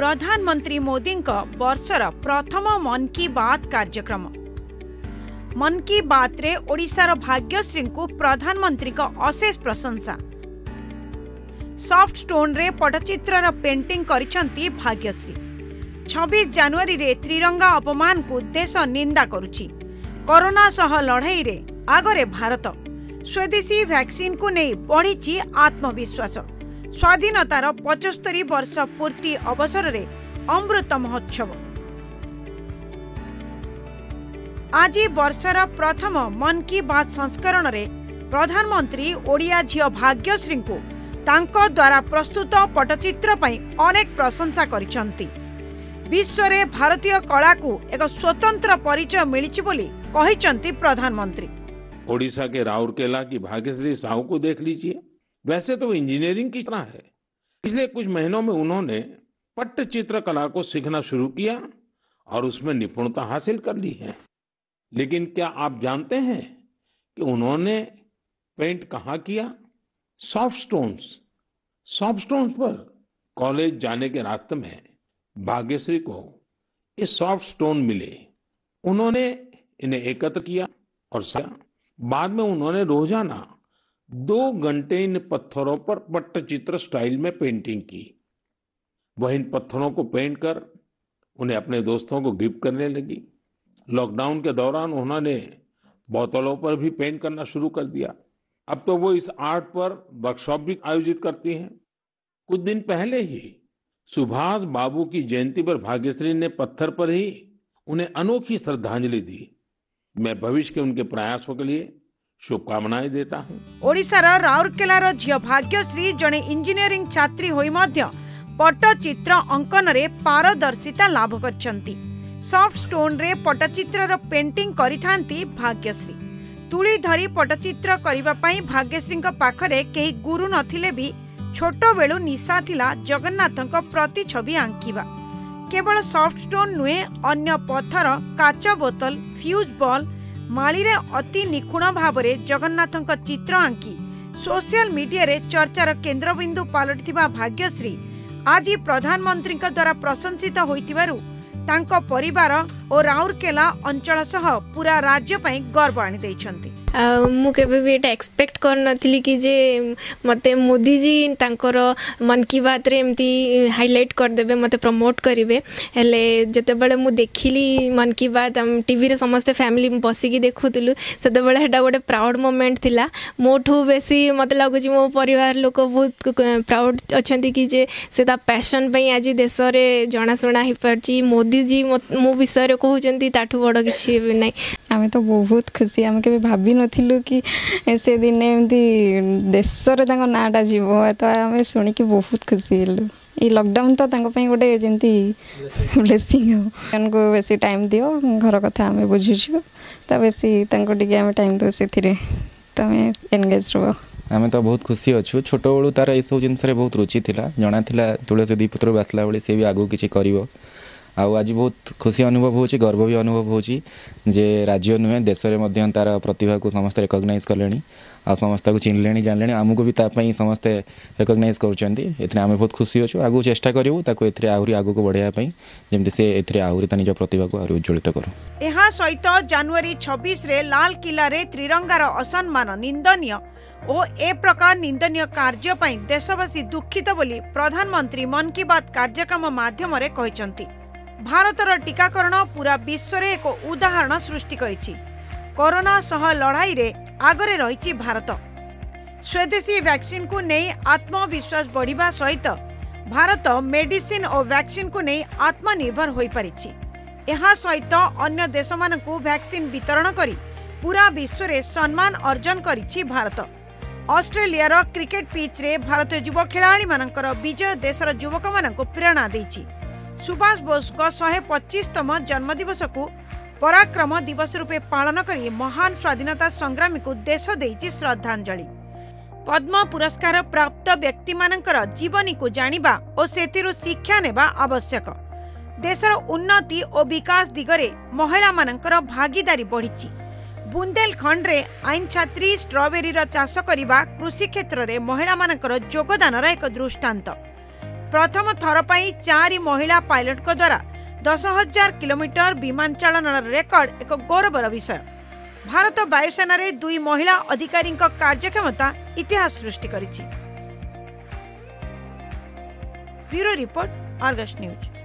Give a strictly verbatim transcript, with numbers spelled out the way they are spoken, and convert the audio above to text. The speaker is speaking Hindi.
प्रधानमंत्री मोदी वर्षर प्रथम मन की बात कार्यक्रम। मन की बात रे ओडिशार भाग्यश्री को प्रधानमंत्री का अशेष प्रशंसा। सॉफ्ट स्टोन रे पटचित्रर पेंटिंग करिसंती भाग्यश्री। छब्बीस जनवरी रे त्रिरंगा अपमान को देश निंदा करुछि। कोरोना सह लड़ाई रे आगरे भारत। स्वदेशी वैक्सीन को नहीं बढ़ी आत्मविश्वास। स्वाधीनतार पचहत्तर वर्ष पूर्ति अवसर रे अमृत महोत्सव। आज वर्षर प्रथम मन की बात संस्करण रे प्रधानमंत्री ओडिया झियो भाग्यश्री को तांको द्वारा प्रस्तुत पटचित्र पई अनेक प्रशंसा करिसंती। विश्व रे भारतीय कला को एक स्वतंत्र परिचय मिलिछि बोली कहिसंती प्रधानमंत्री। ओडिशा के राउरकेला की भाग्यश्री साहू को देख लीजिए, वैसे तो इंजीनियरिंग की तरह है, पिछले कुछ महीनों में उन्होंने पट्टचित्र कला को सीखना शुरू किया और उसमें निपुणता हासिल कर ली है। लेकिन क्या आप जानते हैं कि उन्होंने पेंट कहाँ किया? Soft stones. सॉफ्ट स्टोन्स पर कॉलेज जाने के रास्ते में भाग्यश्री को ये सॉफ्ट स्टोन मिले। उन्होंने इन्हें एकत्र किया और बाद में उन्होंने रोजाना दो घंटे इन पत्थरों पर पट्टचित्र स्टाइल में पेंटिंग की। वह इन पत्थरों को पेंट कर उन्हें अपने दोस्तों को गिफ्ट करने लगी। लॉकडाउन के दौरान उन्होंने बोतलों पर भी पेंट करना शुरू कर दिया। अब तो वो इस आर्ट पर वर्कशॉप भी आयोजित करती हैं। कुछ दिन पहले ही सुभाष बाबू की जयंती पर भाग्यश्री ने पत्थर पर ही उन्हें अनोखी श्रद्धांजलि दी। मैं भविष्य के उनके प्रयासों के लिए शुभकामनाएं देता हूं। ओडिशा रा राउरकेला झियो भाग्यश्री जने इंजीनियरिंग छात्री होई मध्य पट्टचित्र अंकन रे पारदर्शिता लाभ करछंती। सॉफ्ट स्टोन रे पट्टचित्र रा पेंटिंग करिथांती भाग्यश्री। तुली धरी पट्टचित्र करिबा पई भाग्यश्री का पाखरे केही गुरु नथिले भी छोट बेलु निशा थिला जगन्नाथक प्रतिछवि आंकिबा। केवल सॉफ्ट स्टोन नुहे, अन्य पत्थर, काच बोतल, फ्यूज बॉल माली रे अति निखुण भावरे जगन्नाथन का चित्र आंकी सोशल मीडिया रे चर्चार केन्द्रबिंदु पालटिथिबा भाग्यश्री आज प्रधानमंत्री द्वारा प्रशंसित होइथिबारु तांको परिवार और राउरकेला अंचल सह पूरा राज्य पई गर्व आनि दैछंती। मु केबे भी एटा एक्सपेक्ट कर नथिली कि जे मते मोदी जी तांकर मन की बात रे एम्ति हाईलाइट कर देबे, मते प्रमोट करिवे। हेले जते बेले मु देखिली मन की बात हम टीवी रे समस्त फैमिली बसी की देखुतलु, सेते बेले हेटा गोटे प्राउड मोमेंट थिला। मोठू बेसी मते लागुची मो परिवार लोक बहुत प्राउड अछंती कि जे सेता पैशन पई आज देश रे जणासुणा हि परची। मोदी जी मो विषय रे कहउचंती ताठू बड़ किछि भी नै। आमे तो बहुत खुशी, आमे के भाबी नथिलु कि से दिन एमती देश रे तांको नाटा जीवो। तो आमे सुनी कि बहुत खुशी हेलु। ई लॉकडाउन तो तांको पई गोटे जेंती ब्लेसिंग हो। उनको बेसी टाइम दियो, घर कथा आमे बुझिछु, त बेसी तांको टिके आमे टाइम दो सेथिरे तमे एंगेज रहो। आमे तो बहुत खुशी अछु। छोट बळू तार एसो जिंस रे बहुत रुचि थिला, जणा थिला तुळसी दीपत्र बासला बळे से भी आगु किछि करिवो। आउ आज बहुत खुशी अनुभव होची, गर्व भी अनुभव होची जे राज्य नुहे देश रे मध्यम तार प्रतिभा को समस्त रिकग्नाइज करलेनी आ समस्त को चिन्हलेनी जानलेनी। आमु को भी ता पई समस्त रिकग्नाइज करूचंती। एतने आमे बहुत खुशी होछु। आगु चेष्टा करिवो ताको एथरे आहुरी आगु को बढ़िया पई, जेमते से एथरे आहुरी त निज प्रतिभा को आरो उज्जवलित करू। एहा सहित जनवरी छब्बीस रे लाल किला रे त्रिरंगार असम्मान निंदनीय ओ ए प्रकार निंदनीय कार्य पई देशवासी दुखित बोली प्रधानमंत्री मन की बात कार्यक्रम माध्यम रे कहिसंती। भारतर टीकाकरण पूरा विश्व रे एक उदाहरण सृष्टि करिछि। कोरोना सह लड़ाई रे आगरे रहिछि भारत। स्वदेशी वैक्सीन को नहीं आत्मविश्वास बढ़िबा सहित भारत मेडिसिन और वैक्सीन को नहीं आत्मनिर्भर होई परिछि। एहा सहित अन्य देशमानकु वैक्सीन वितरण करी पूरा विश्व रे सम्मान अर्जन करिछि भारत। ऑस्ट्रेलियार क्रिकेट पिच रे भारतीय युवा खिलाड़ी मानकर विजय देशर युवक मानकु प्रेरणा दैछि। सुभाष बोस को एक सौ पच्चीसतम जन्मदिवस को पराक्रम दिवस रूपे पालन करी महान स्वाधीनता संग्रामी को देश देछि श्रद्धांजलि। पद्म पुरस्कार प्राप्त व्यक्ति मानकर जीवनी को जानिबा और सेतिरु शिक्षा नेबा आवश्यक। देशर उन्नति और विकास दिगरे महिला मानकर भागीदारी बढ़िछि। बुंदेलखंड रे आईन छात्री स्ट्रॉबेरी रा चाष करिबा कृषि क्षेत्र रे महिला मानकर योगदान रा एक दृष्टांत। प्रथम थर पर चार महिला पायलट द्वारा दस हजार किलोमीटर विमान चालन रेकर्ड एक गौरवर विषय। भारत वायुसेना रे दुई महिला अधिकारी कार्यक्षमता इतिहास सृष्टि करिछि। Bureau report, Argus news.